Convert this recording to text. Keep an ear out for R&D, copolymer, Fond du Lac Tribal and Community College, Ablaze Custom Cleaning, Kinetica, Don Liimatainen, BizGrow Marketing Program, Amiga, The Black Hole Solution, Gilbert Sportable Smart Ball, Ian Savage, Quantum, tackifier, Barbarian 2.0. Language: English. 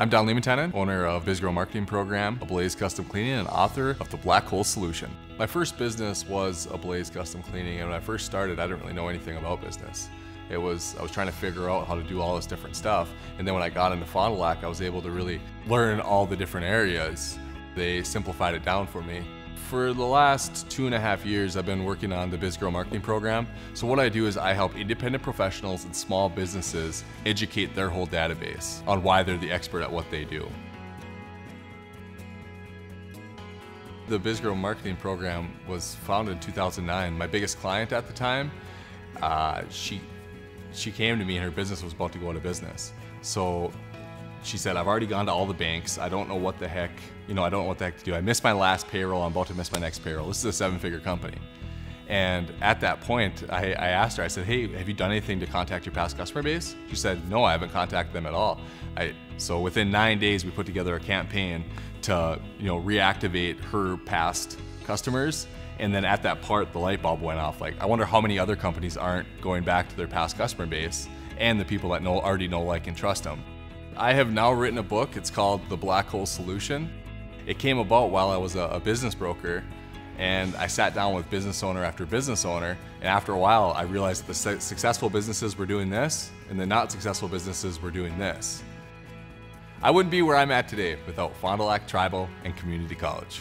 I'm Don Liimatainen, owner of BizGrow Marketing Program, Ablaze Custom Cleaning, and author of The Black Hole Solution. My first business was Ablaze Custom Cleaning, and when I first started, I didn't really know anything about business. I was trying to figure out how to do all this different stuff, and then when I got into Fond du Lac, I was able to really learn all the different areas. They simplified it down for me. For the last 2.5 years, I've been working on the BizGrow Marketing Program. So what I do is I help independent professionals and small businesses educate their whole database on why they're the expert at what they do. The BizGrow Marketing Program was founded in 2009. My biggest client at the time, she came to me and her business was about to go out of business. So she said, "I've already gone to all the banks. I don't know what the heck, I don't know what the heck to do. I missed my last payroll. I'm about to miss my next payroll." This is a 7-figure company. And at that point, I asked her, I said, "Hey, have you done anything to contact your past customer base?" She said, "No, I haven't contacted them at all." So within 9 days, we put together a campaign to reactivate her past customers. And then at that part, the light bulb went off. Like, I wonder how many other companies aren't going back to their past customer base and the people that already know, like, and trust them. I have now written a book. It's called The Black Hole Solution. It came about while I was a business broker, and I sat down with business owner after business owner, and after a while I realized that the successful businesses were doing this and the not successful businesses were doing this. I wouldn't be where I'm at today without Fond du Lac Tribal and Community College.